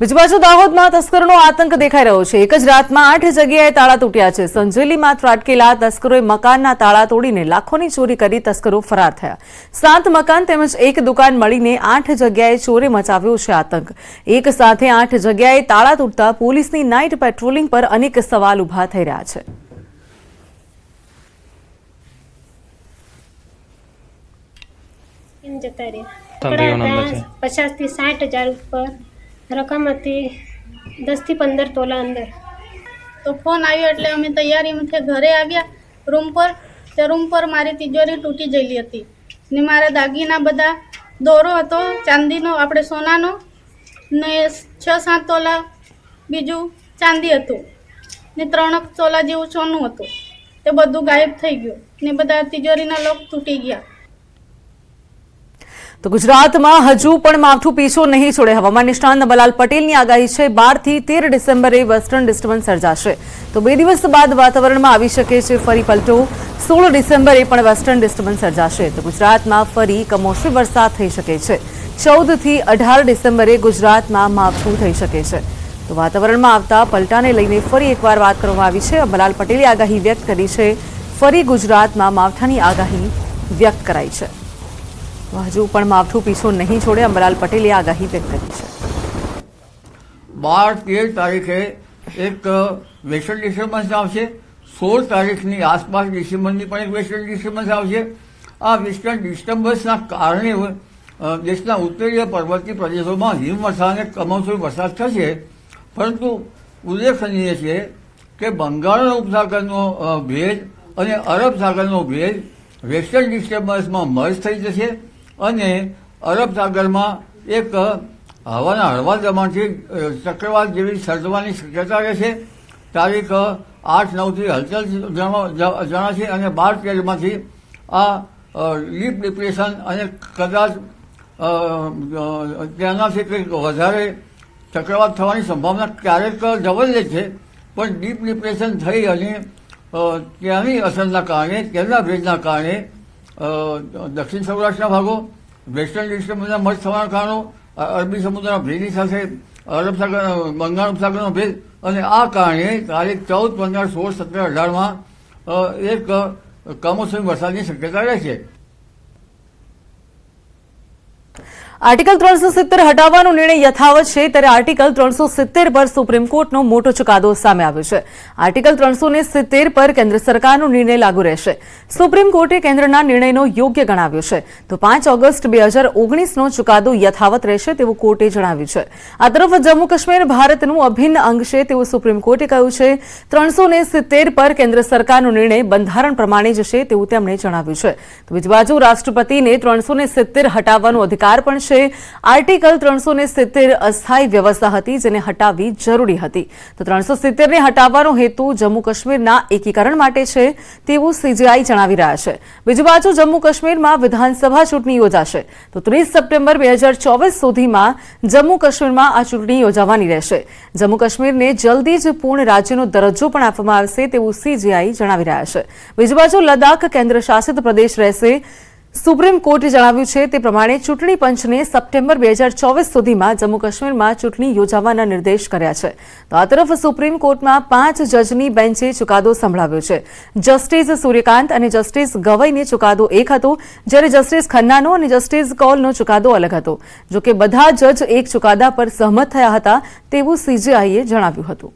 બીજી બાજુ દાહોદમાં તસ્કરોનો આતંક દેખાઈ રહ્યો છે. એક જ રાતમાં 8 જગ્યાએ તાળા તૂટ્યા છે. સંજેલીમાં ત્રાટકેલા તસ્કરોએ મકાનના તાળા તોડીને લાખોની ચોરી કરી તસ્કરો ફરાર થયા. 7 મકાન તેમજ એક દુકાન મળીને 8 જગ્યાએ ચોરે મચાવ્યો છે આતંક. એક સાથે 8 જગ્યાએ તાળા તૂટતા પોલીસની નાઇટ પેટ્રોલિંગ પર અનેક સવાલ ઊભા થઈ રહ્યા છે. रकम थी 10 થી 15 तोला अंदर तो फोन आयो एटले अमे तैयारी में थे घरे आव्या रूम पर मारी तिजोरी तूटी गेली हती ने मारा दागीना बदा दोरो हतो चांदीनो आपणे सोनानो ने 6-7 तोला बीजू चांदी हतुं ने 3 तोला जेवुं सोनु हतुं ते बधुं गायब थई गयुं ने बदा तिजोरीना लॉक तूटी गया। तो गुजरात में हजू पण मावठू पीछो नहीं छोड़े। हवामान निष्णात नबलाल पटेल की आगाही है 12 થી 13 डिसेम्बरे वेस्टर्न डिस्टर्बन्स सर्जाशे तो 2 दिवस बाद वातावरण में आ सके फरी पलटो। 16 डिसेम्बरे पण वेस्टर्न डिस्टर्बन्स सर्जाशे तो गुजरात में फरी कमोसमी वरसाद थई शके छे। 14 થી 18 डिसेम्बरे गुजरात में मावठू थई शके छे। तो वातावरण में आवता पलटा ने लईने फरी एकवार वात करवामां आवी छे। नबलाल पटेले आगाही व्यक्त करी है। फरी गुजरात में मावठानी आगाही व्यक्त कराई है। હજુ પણ માવઠું પીછો નહીં છોડે અંબલાલ પટેલે આગાહી વ્યક્ત કરી છે. 12-13 તારીખે એક વેસ્ટર્ન ડિસ્ટર્બન્સ આવશે. 16 તારીખની આસપાસ ડિસેમ્બરની પણ એક વેસ્ટર્ન ડિસ્ટર્બન્સ આવશે. આ વેસ્ટર્ન ડિસ્ટર્બન્સના કારણે દેશના ઉત્તરીય પર્વતીય પ્રદેશોમાં હિમવર્ષા અને કમોસમી વરસાદ થશે. પરંતુ ઉલ્લેખનીય છે કે બંગાળના ઉપસાગરનો ભેજ અને અરબ સાગરનો ભેજ વેસ્ટર્ન ડિસ્ટર્બન્સમાં મર્જ થઈ જશે અને અરબ સાગરમાં એક હવાના હળવા દબાણથી ચક્રવાત જેવી સર્જવાની શક્યતા રહેશે. તારીખ 8-9થી હલચલ જણાશે અને 12-13માંથી આ ડીપ ડિપ્રેશન અને કદાચ તેનાથી કંઈક વધારે ચક્રવાત થવાની સંભાવના ક્યારેક જવલ્લે છે. પણ ડીપ ડિપ્રેશન થઈ અને ત્યાંની અસરના કારણે તેના ભેજના કારણે दक्षिण सौराष्ट्र भागों वेस्टर्न डिस्टर्बन्स मर्ज થવાના કારણે અરબી સમુદ્રના ભેજની સાથે અરબ સાગર બંગાળ ઉપસાગરનો ભેજ અને આ કારણે તારીખ 14, 15, 16, 17, 18માં એક કમોસમી વરસાદની શક્યતા રહેશે. आर्टिकल 370 हटावવાનો નિર્ણય યથાવત છે ત્યારે આર્ટિકલ 370 પર સુપ્રીમ કોર્ટનો મોટો ચુકાદો સામે આવ્યો છે. આર્ટિકલ 370 પર કેન્દ્ર સરકારનો નિર્ણય લાગુ રહેશે. સુપ્રીમ કોર્ટે કેન્દ્રના નિર્ણયનો યોગ્ય ગણાવ્યો છે. તો 5 ઓગસ્ટ 2019 નો ચુકાદો યથાવત રહેશે તેવું કોર્ટે જણાવ્યું છે. આ તરફ જમ્મુ કાશ્મીર ભારતનું અભિન્ન અંગ છે તેવું સુપ્રીમ કોર્ટે કહ્યું છે. 370 પર કેન્દ્ર સરકારનો નિર્ણય બંધારણ પ્રમાણે જ છે તેવું તેમણે જણાવ્યું છે. તો બીજી બાજુ રાષ્ટ્રપતિને 370 હટાવવાનો અધિકાર પણ છે. आर्टिकल 370 अस्थायी व्यवस्था हती जेने हटावी जरूरी हती तो 370 ने हटावવાનો હેતુ જમ્મુ કાશ્મીરના એકીકરણ માટે છે તેવું સીજીઆઈ જણાવી રહ્યા છે. બીજી બાજુ જમ્મુ કાશ્મીરમાં વિધાનસભા ચૂંટણી યોજાશે તો 30 સપ્ટેમ્બર 2024 સુધીમાં જમ્મુ કાશ્મીરમાં આ ચૂંટણી યોજાવાની રહેશે. જમ્મુ કાશ્મીરને જલ્દી જ પૂર્ણ રાજ્યનો દરજ્જો પણ આપવામાં આવશે તેવું સીજીઆઈ જણાવી રહ્યા છે. બીજી બાજુ લદ્દાખ કેન્દ્રશાસિત પ્રદેશ રહેશે. सुप्रीम कोर्टे जणाव्युं छे ते प्रमाणे चूंटणी पंचने सप्टेम्बर 2024 सुधीमां जम्मू काश्मीरमां चूंटणी योजवाना निर्देश कर्या छे. तो आ तरफ सुप्रीम कोर्टमां 5 जजनी बेंचे चुकादो संभळाव्यो छे. जस्टिस सूर्यकांत अने जस्टिस गवईने चुकादो एक हतो ज्यारे जस्टिस खन्नानो अने जस्टिस कौलनो चुकादो अलग हतो. जो के बधा जज एक चुकादा पर सहमत थया हता तेवुं सीजेआईए जणाव्युं हतुं.